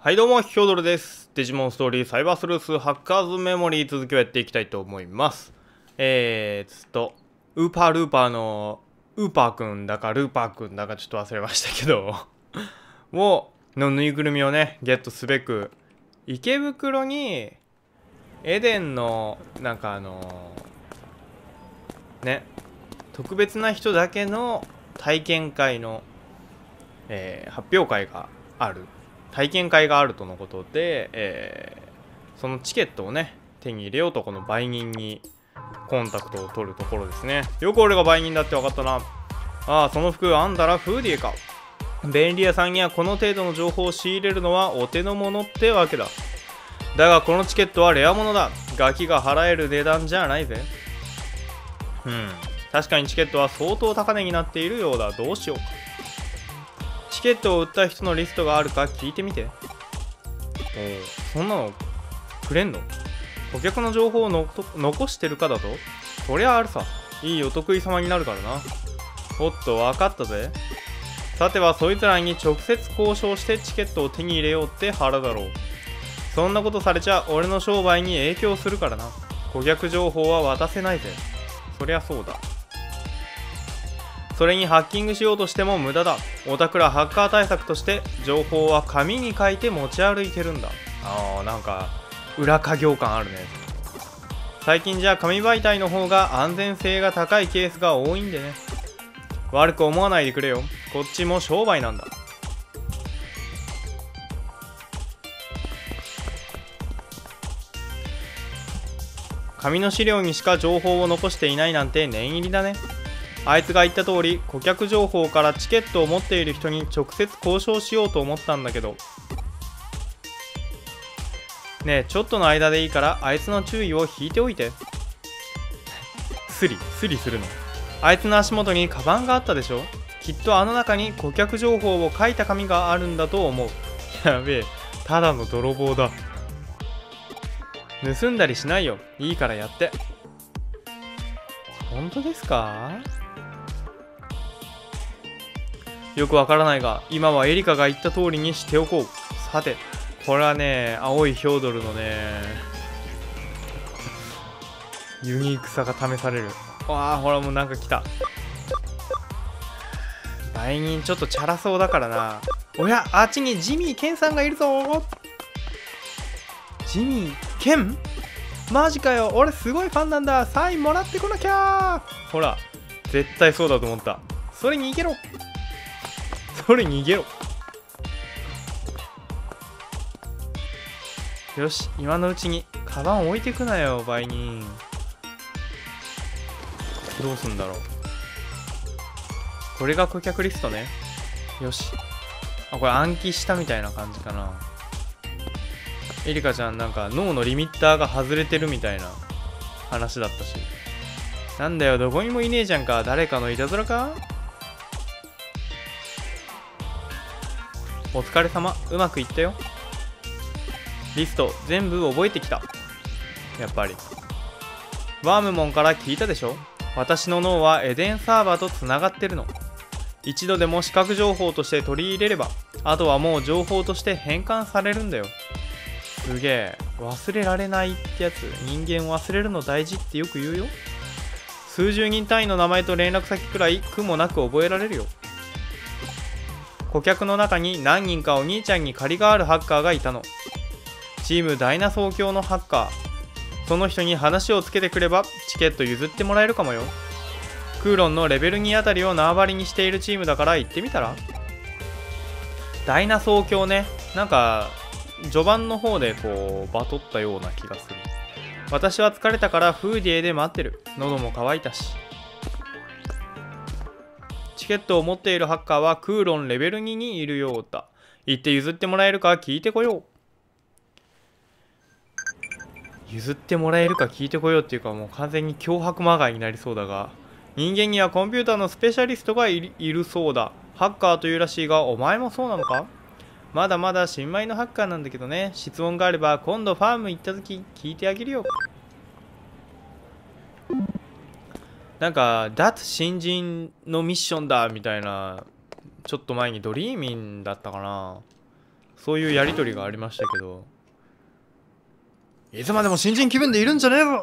はいどうも、ヒョドルです。デジモンストーリーサイバースルースハッカーズメモリー続きをやっていきたいと思います。ウーパールーパーのウーパーくんだかルーパーくんだかちょっと忘れましたけど、のぬいぐるみをね、ゲットすべく、池袋にエデンの、なんか特別な人だけの体験会の、発表会がある。体験会があるとのことで、そのチケットをね手に入れようとこの売人にコンタクトを取るところですね。よく俺が売人だって分かったな。ああ、その服あんだらフーディーか。便利屋さんにはこの程度の情報を仕入れるのはお手の物ってわけだ。だがこのチケットはレア物だ。ガキが払える値段じゃないぜ。確かにチケットは相当高値になっているようだ。どうしようか。チケットを売った人のリストがあるか聞いてみて。そんなのくれんの？顧客の情報を残してるかだと？そりゃあるさ。いいお得意様になるからな。おっと、分かったぜ。さてはそいつらに直接交渉してチケットを手に入れようって腹だろう。そんなことされちゃ俺の商売に影響するからな。顧客情報は渡せないぜ。そりゃそうだ。それにハッキングしようとしても無駄だ。オタクらハッカー対策として情報は紙に書いて持ち歩いてるんだ。なんか裏稼業感あるね。最近じゃ紙媒体の方が安全性が高いケースが多いんでね。悪く思わないでくれよ。こっちも商売なんだ。紙の資料にしか情報を残していないなんて念入りだね。あいつが言った通り、顧客情報からチケットを持っている人に直接交渉しようと思ったんだけどねえ、ちょっとの間でいいからあいつの注意を引いておいて。スリスリするの。あいつの足元にカバンがあったでしょ。きっとあの中に顧客情報を書いた紙があるんだと思う。やべえ、ただの泥棒だ。盗んだりしないよ。いいからやって。本当ですか？よくわからないが今はエリカが言った通りにしておこう。さてこれはね、青いヒョードルのねユニークさが試される。わあ、ほらもうなんか来た。売人ちょっとチャラそうだからな。おや、あっちにジミー・ケンさんがいるぞ。ジミー・ケン？マジかよ、俺すごいファンなんだ。サインもらってこなきゃ。ほら絶対そうだと思った。それに逃げろ、それ逃げろ。よし、今のうちにカバン置いてくなよ売人。どうすんだろう。これが顧客リストね。よし、あ、これ暗記したみたいな感じかな。エリカちゃんなんか脳のリミッターが外れてるみたいな話だったし。なんだよ、どこにもいねえじゃんか。誰かのいたずらか。お疲れ様、うまくいったよ。リスト全部覚えてきた。やっぱりワームモンから聞いたでしょ。私の脳はエデンサーバーとつながってるの。一度でも視覚情報として取り入れればあとはもう情報として変換されるんだよ。すげえ、忘れられないってやつ。人間忘れるの大事ってよく言うよ。数十人単位の名前と連絡先くらい苦もなく覚えられるよ。顧客の中に何人かお兄ちゃんに借りがあるハッカーがいたの。チームダイナソー教のハッカー。その人に話をつけてくればチケット譲ってもらえるかもよ。クーロンのレベル2あたりを縄張りにしているチームだから行ってみたら。ダイナソー教ね、なんか序盤の方でこうバトったような気がする。私は疲れたからフーディエで待ってる。喉も渇いたし。チケットを持っているハッカーはクーロンレベル2にいるようだ。行って譲ってもらえるか聞いてこよう。譲ってもらえるか聞いてこようっていうか、もう完全に脅迫まがいになりそうだが、人間にはコンピューターのスペシャリストがいるそうだ。ハッカーというらしいがお前もそうなのか。まだまだ新米のハッカーなんだけどね。質問があれば今度ファーム行った時聞いてあげるよ。なんか脱新人のミッションだみたいな、ちょっと前にドリーミンだったかな、そういうやり取りがありましたけど、いつまでも新人気分でいるんじゃねえぞ。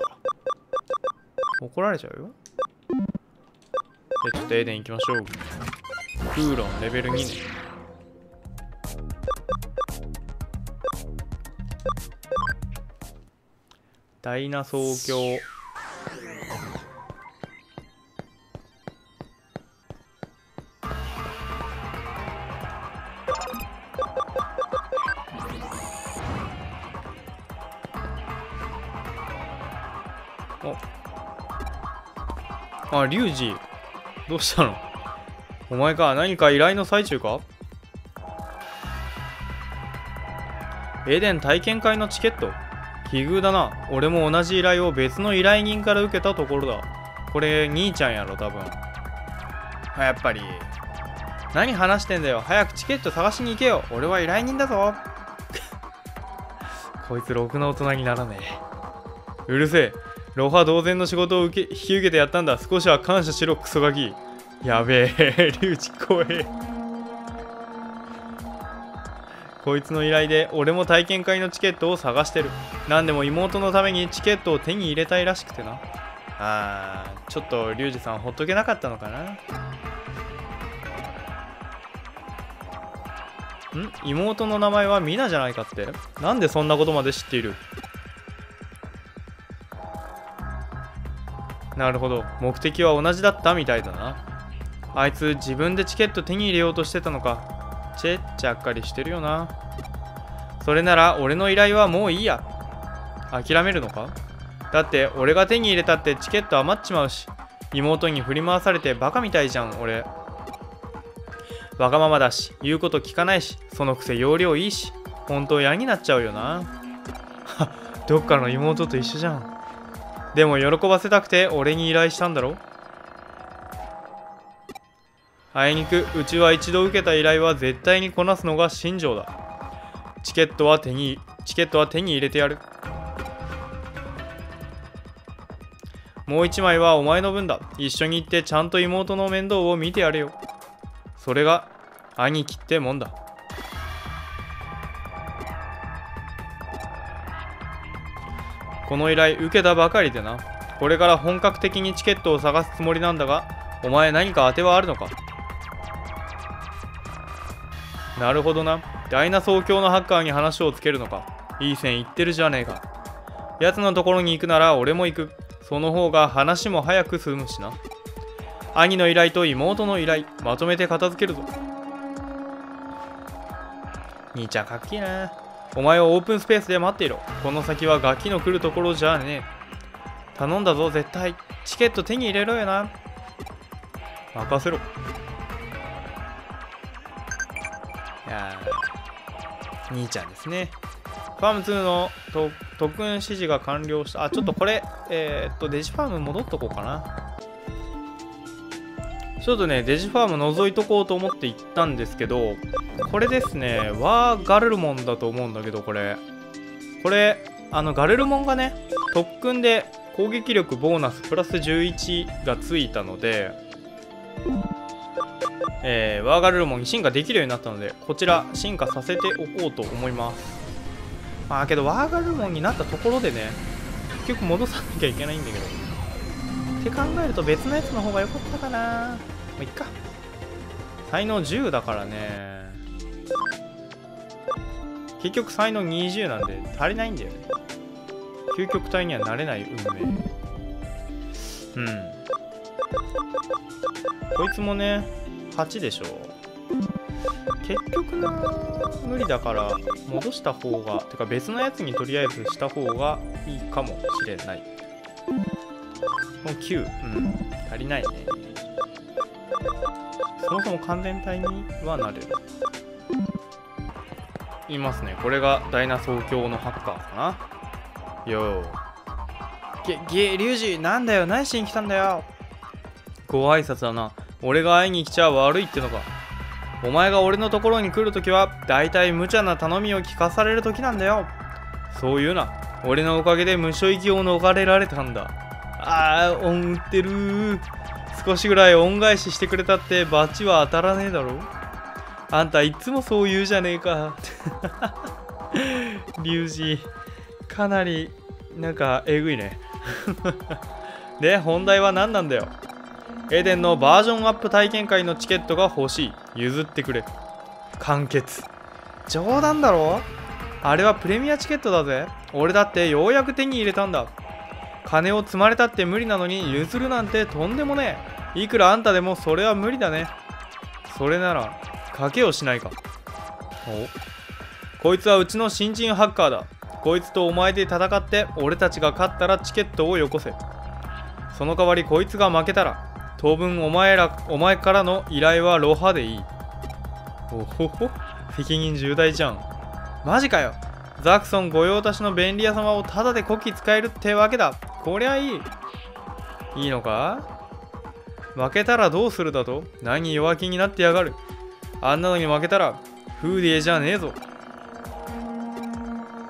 怒られちゃうよ。で、ちょっとエデン行きましょう。クーロンレベル2ね。ダイナ総教。あ、リュウジどうしたの？お前か、何か依頼の最中か？エデン体験会のチケット、奇遇だな。俺も同じ依頼を別の依頼人から受けたところだ。これ兄ちゃんやろ多分。やっぱり。何話してんだよ、早くチケット探しに行けよ。俺は依頼人だぞ。こいつろくな大人にならねえ。うるせえ、ロハ同然の仕事を引き受けてやったんだ。少しは感謝しろクソガキ。やべえリュウジ怖え。こいつの依頼で俺も体験会のチケットを探してる。何でも妹のためにチケットを手に入れたいらしくてな。ちょっとリュウジさんほっとけなかったのかな。妹の名前はミナじゃないかって。なんでそんなことまで知っている？なるほど、目的は同じだったみたいだな。あいつ自分でチケット手に入れようとしてたのか。ちゃっかりしてるよな。それなら俺の依頼はもういいや。諦めるのか？だって俺が手に入れたってチケット余っちまうし、妹に振り回されてバカみたいじゃん。俺わがままだし、言うこと聞かないし、そのくせ要領いいし、本当嫌になっちゃうよな。どっかの妹と一緒じゃん。でも喜ばせたくて俺に依頼したんだろ。あいにくうちは一度受けた依頼は絶対にこなすのが信条だ。チケットは手に入れてやる。もう一枚はお前の分だ。一緒に行ってちゃんと妹の面倒を見てやれよ。それが兄貴ってもんだ。この依頼受けたばかりでな。これから本格的にチケットを探すつもりなんだが、お前何か当てはあるのか？なるほどな。ダイナ総教のハッカーに話をつけるのか。いい線いってるじゃねえか。奴のところに行くなら俺も行く。その方が話も早く進むしな。兄の依頼と妹の依頼、まとめて片付けるぞ。兄ちゃんかっけえな。お前をオープンスペースで待っていろ。この先はガキの来るところじゃねえ。頼んだぞ絶対。チケット手に入れろよな。任せろ。いや兄ちゃんですね。ファーム2の特訓指示が完了した。ちょっとこれ、デジファーム戻っとこうかな。ちょっとね、デジファーム覗いとこうと思って行ったんですけど、これですね、ワーガルルモンだと思うんだけど、これ、ガルルモンがね、特訓で攻撃力ボーナスプラス11がついたので、ワーガルルモンに進化できるようになったので、こちら、進化させておこうと思います。けど、ワーガルルモンになったところでね、結局戻さなきゃいけないんだけど。って考えると別のやつの方が良かったかな。まあ、いっか。才能10だからね。結局才能20なんで足りないんだよね。究極体にはなれない運命。こいつもね、8でしょ。結局な、無理だから戻した方が、てか別のやつにとりあえずした方がいいかもしれない。もう9、足りないね。そもそも完全体にはなれる。いますね。これがダイナ総教のハッカーかな。よー。リュウジ、なんだよ、何しに来たんだよ。ご挨拶だな。俺が会いに来ちゃ悪いってのか。お前が俺のところに来るときは、大体無茶な頼みを聞かされるときなんだよ。そう言うな。俺のおかげで無所域を逃れられたんだ。恩売ってる。少しぐらい恩返ししてくれたって罰は当たらねえだろ。あんたいつもそう言うじゃねえか。龍二、かなりなんかえぐいね。で、本題は何なんだよ。エデンのバージョンアップ体験会のチケットが欲しい。譲ってくれ。完結。冗談だろ？あれはプレミアチケットだぜ。俺だってようやく手に入れたんだ。金を積まれたって無理なのに譲るなんてとんでもねえ。いくらあんたでもそれは無理だね。それなら賭けをしないか。お、こいつはうちの新人ハッカーだ。こいつとお前で戦って俺たちが勝ったらチケットをよこせ。その代わりこいつが負けたら当分お前からの依頼はロハでいい。おほほ、責任重大じゃん。マジかよ。ザクソン御用達の便利屋様をタダでこき使えるってわけだ。こりゃいい。いいのか？負けたらどうするだと？何弱気になってやがる。あんなのに負けたらフーディエじゃねえぞ。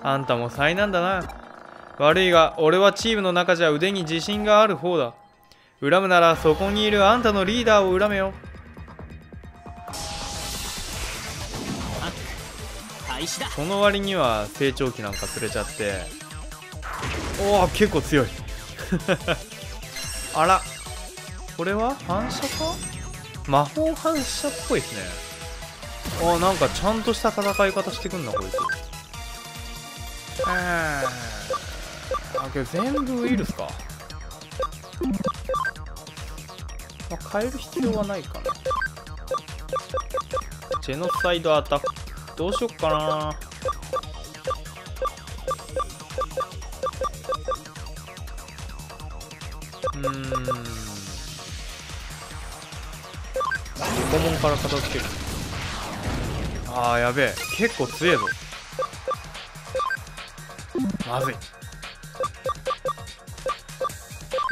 あんたも災難だな。悪いが俺はチームの中じゃ腕に自信がある方だ。恨むならそこにいるあんたのリーダーを恨めよ。その割には成長期なんか釣れちゃって。おお、結構強い。あら、これは反射か？魔法反射っぽいですね。ああ、なんかちゃんとした戦い方してくんな、こいつ。あ、けど全部ウイルスか。まあ、変える必要はないかな。ジェノサイドアタック。どうしよっかな。横門から片付ける。ああ、やべえ、結構強えぞ。まずい。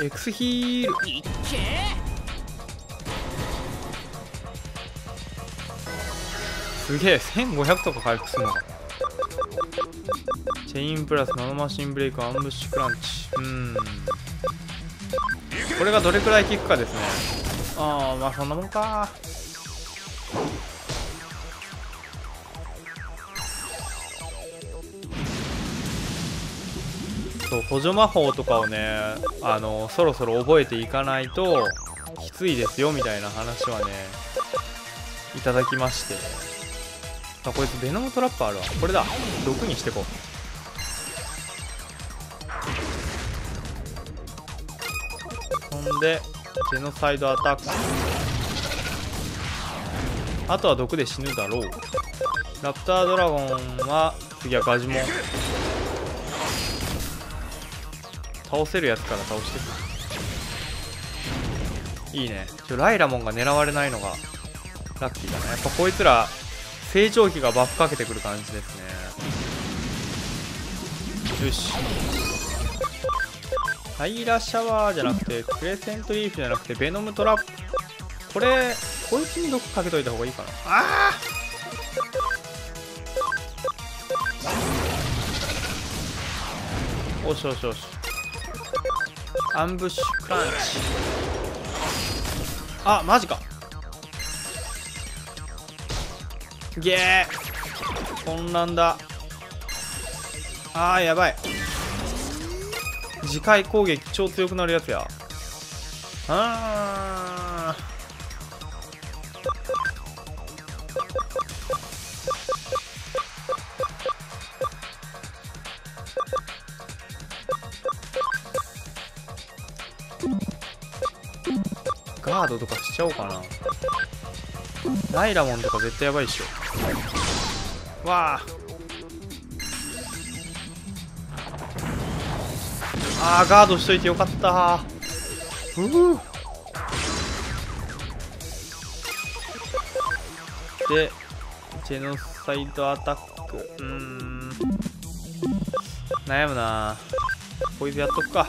エクスヒール。いっすげえ、1500とか回復するのか。チェインプラスナノマシンブレイクアンブッシュクランチ。これがどれくらい効くかですね。ああ、まあそんなもんか。そう、補助魔法とかをね、そろそろ覚えていかないときついですよみたいな話はね、いただきまして。あ、こいつベノムトラップあるわ。これだ。毒にしてこう。そんでジェノサイドアタック。あとは毒で死ぬだろう。ラプタードラゴンは次はガジモン。倒せるやつから倒してく。いいね。ライラモンが狙われないのがラッキーだね。やっぱこいつら成長期がバフかけてくる感じですね。よし。ハイラシャワーじゃなくて、クレセントリーフじゃなくて、ベノムトラップ。これ、こいつに毒かけといた方がいいかな。ああ！おしおしおし。アンブッシュクランチ。あ、マジか。ゲー混乱だ。あー、やばい。次回攻撃超強くなるやつや。あー、ガードとかしちゃおうかな。ライラモンとか絶対やばいっしょ。わあ、あー、ガードしといてよかった。でジェノサイドアタック。悩むな。こいつやっとくか。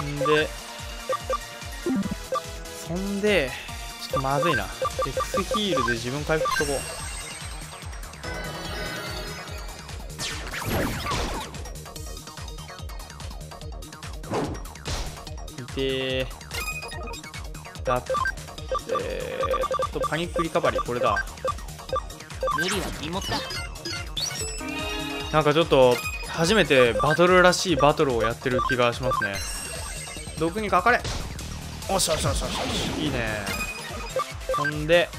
そんで、ちょっとまずいな。エクスヒールで自分回復しとこう。で、ラプパニックリカバリー、これだ。無理は禁物だ。なんかちょっと初めてバトルらしいバトルをやってる気がしますね。毒にかかれ。おしゃおしゃおしゃおしゃ、いいね。ほんで、オ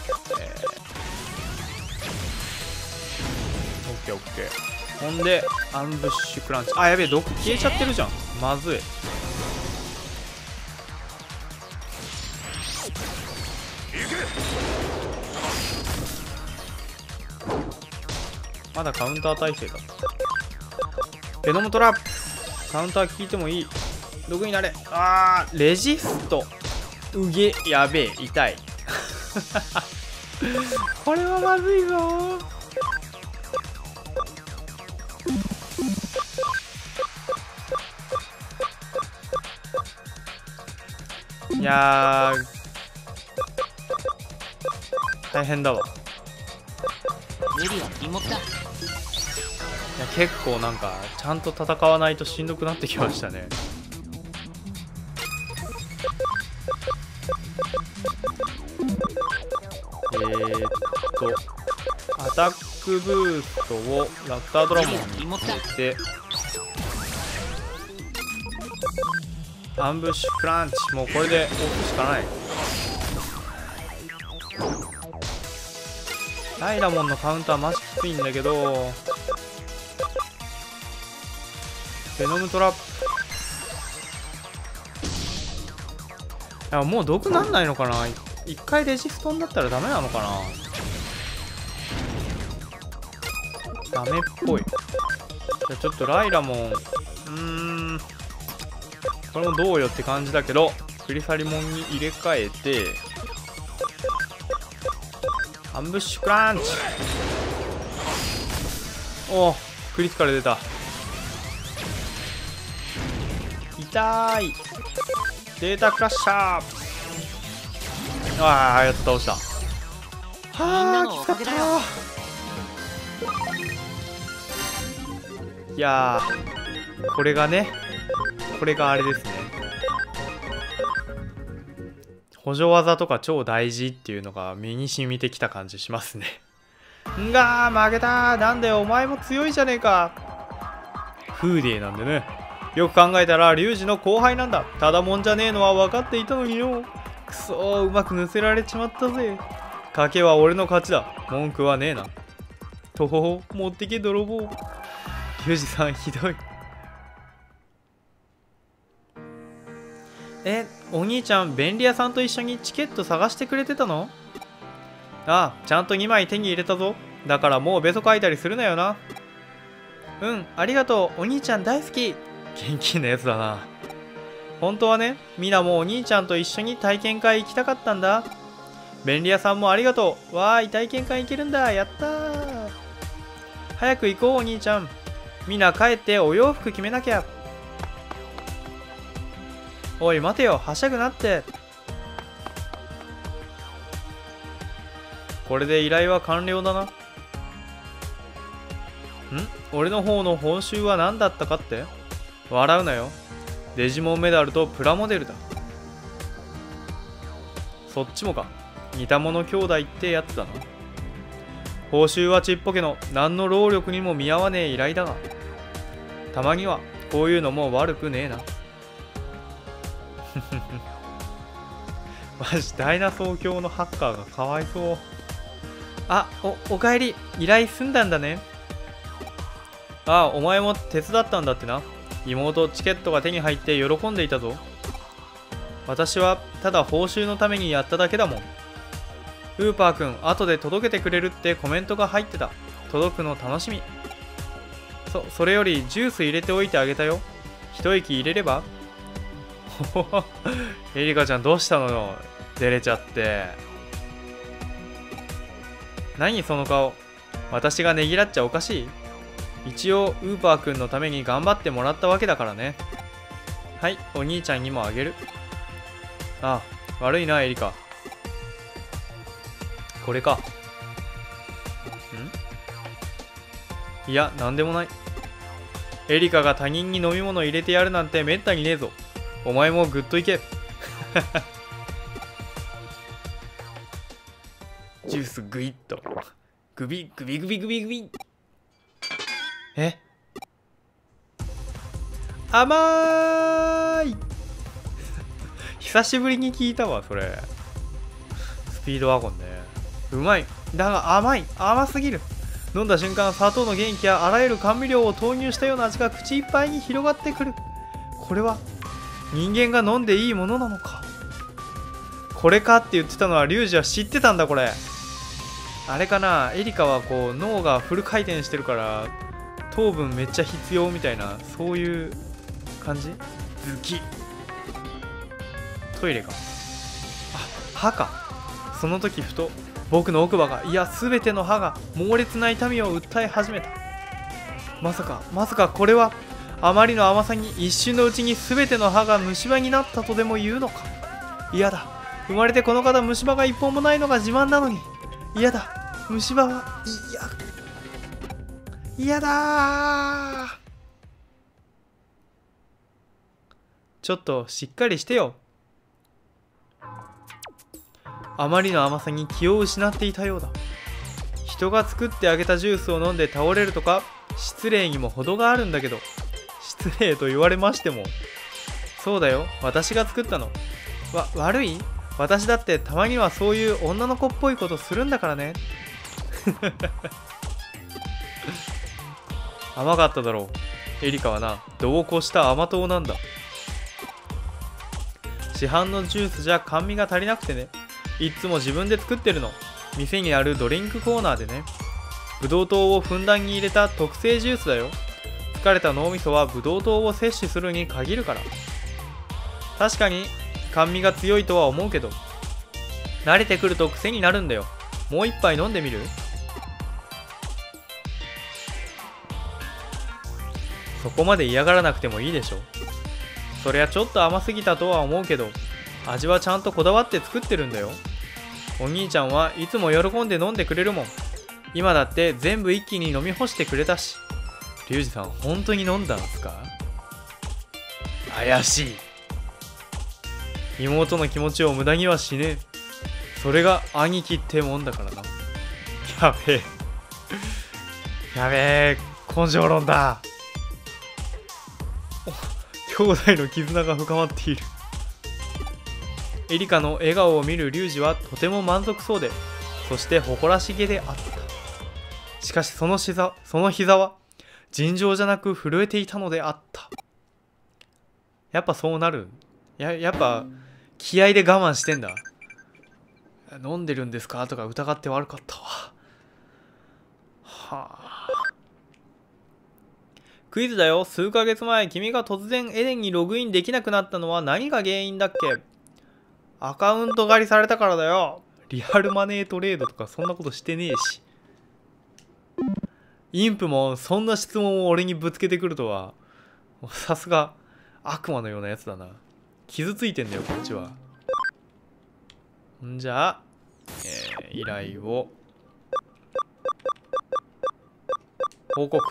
ッケーオッケー。ほんでアンブッシュクランチ。あ、やべえ、毒消えちゃってるじゃん、まずい。まだカウンター耐性だ。ベノムトラップ、カウンター効いてもいい。毒になれ。あー、レジスト。うげ、やべえ、痛い。これはまずいぞー。いやー、大変だわ。無理は禁物だ。いや、結構なんかちゃんと戦わないとしんどくなってきましたね。アタックブーストをラプタードラゴンに入れて、アンブッシュクランチ、もうこれで押すしかない。ダイラモンのカウンターマジきついんだけど、ベノムトラップ。あ、もう毒なんないのかな。一回レジストンだったらダメなのかな。ダメっぽい。じゃあちょっとライラモン、これもどうよって感じだけど、クリサリモンに入れ替えてアンブッシュクランチ。お、クリティカル出た。痛い。データクラッシャー。ああ、やっと倒した。はあ、きつかった。いやー、これがね、これがあれですね、補助技とか超大事っていうのが身に染みてきた感じしますね。んがー、負けたー。なんだよ、お前も強いじゃねえか。フーディーなんでね、よく考えたらリュウジの後輩なんだ。ただもんじゃねえのは分かっていたのによ。くそうまく乗せられちまったぜ。賭けは俺の勝ちだ。文句はねえな。とほほ、持ってけ泥棒。リュウジさん、ひどい。え、お兄ちゃん便利屋さんと一緒にチケット探してくれてたの？ああ、ちゃんと2枚手に入れたぞ。だからもうべそかいたりするなよな。うん、ありがとう。お兄ちゃん大好き。元気なやつだな。本当はね、みなもお兄ちゃんと一緒に体験会行きたかったんだ。便利屋さんもありがとう。わーい、体験会行けるんだ。やったー。早く行こう、お兄ちゃん。みな帰ってお洋服決めなきゃ。おい、待てよ、はしゃぐなって。これで依頼は完了だな。ん？俺の方の報酬は何だったかって？笑うなよ。デジモンメダルとプラモデルだ。そっちもか。似た者兄弟ってやつだな。報酬はちっぽけの、何の労力にも見合わねえ依頼だが、たまにはこういうのも悪くねえな。マジダイナソー教のハッカーがかわいそう。あ、おかえり。依頼済んだんだね。ああ、お前も手伝ったんだってな。妹、チケットが手に入って喜んでいたぞ。私はただ報酬のためにやっただけだもん。ウーパーくん、後で届けてくれるってコメントが入ってた。届くの楽しみ。それよりジュース入れておいてあげたよ。一息入れれば。エリカちゃん、どうしたのよ、出れちゃって。何その顔。私がねぎらっちゃおかしい。一応ウーパーくんのために頑張ってもらったわけだからね。はい、お兄ちゃんにもあげる。ああ、悪いなエリカ。これか。ん？いや、なんでもない。エリカが他人に飲み物入れてやるなんてめったにねえぞ。お前もグッといけ。ウスグイッとグビグビグビグビグビ。え、甘ーい久しぶりに聞いたわそれ。スピードワゴンね、うまい。だが甘い、甘すぎる。飲んだ瞬間、砂糖の元気やあらゆる甘味料を投入したような味が口いっぱいに広がってくる。これは人間が飲んでいいものなのか。これかって言ってたのはリュウジは知ってたんだ。これあれかな、エリカはこう脳がフル回転してるから糖分めっちゃ必要みたいな、そういう感じ。ズキトイレか、あ、歯か。その時ふと僕の奥歯が、いや全ての歯が猛烈な痛みを訴え始めた。まさかこれはあまりの甘さに一瞬のうちに全ての歯が虫歯になったとでも言うのか。嫌だ、生まれてこの方虫歯が一本もないのが自慢なのに。嫌だ、虫歯は嫌だー。ちょっとしっかりしてよ。あまりの甘さに気を失っていたようだ。人が作ってあげたジュースを飲んで倒れるとか、失礼にも程があるんだけど。失礼と言われましても。そうだよ、私が作ったの。悪い？私だってたまにはそういう女の子っぽいことするんだからね。甘かっただろう。エリカはな、度を越した甘党なんだ。市販のジュースじゃ甘味が足りなくてね。いつも自分で作ってるの。店にあるドリンクコーナーでね。ブドウ糖をふんだんに入れた特製ジュースだよ。疲れた脳みそはブドウ糖を摂取するに限るから。確かに甘味が強いとは思うけど、慣れてくると癖になるんだよ。もう一杯飲んでみる？そこまで嫌がらなくてもいいでしょ。そりゃちょっと甘すぎたとは思うけど、味はちゃんとこだわって作ってるんだよ。お兄ちゃんはいつも喜んで飲んでくれるもん。今だって全部一気に飲み干してくれたし。リュウジさん本当に飲んだんすか？怪しい。妹の気持ちを無駄にはしねえ。それが兄貴ってもんだからな。やべえやべえ、根性論だ。兄弟の絆が深まっている。エリカの笑顔を見るリュウジはとても満足そうで、そして誇らしげであった。しかしその膝は尋常じゃなく震えていたのであった。やっぱそうなる。やっぱ気合で我慢してんだ。飲んでるんですかとか疑って悪かったわ。はあ。クイズだよ。数ヶ月前君が突然エデンにログインできなくなったのは何が原因だっけ？アカウント狩りされたからだよ。リアルマネートレードとかそんなことしてねえし。インプもそんな質問を俺にぶつけてくるとは。さすが悪魔のようなやつだな。傷ついてんだよこっちは。んじゃあ、依頼を報告。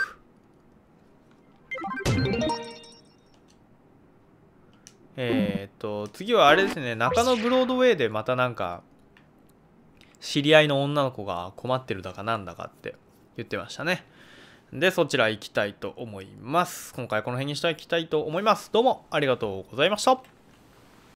次はあれですね、中野ブロードウェイでまたなんか知り合いの女の子が困ってるだかなんだかって言ってましたね。でそちら行きたいと思います。今回この辺にしていきたいと思います。どうもありがとうございました。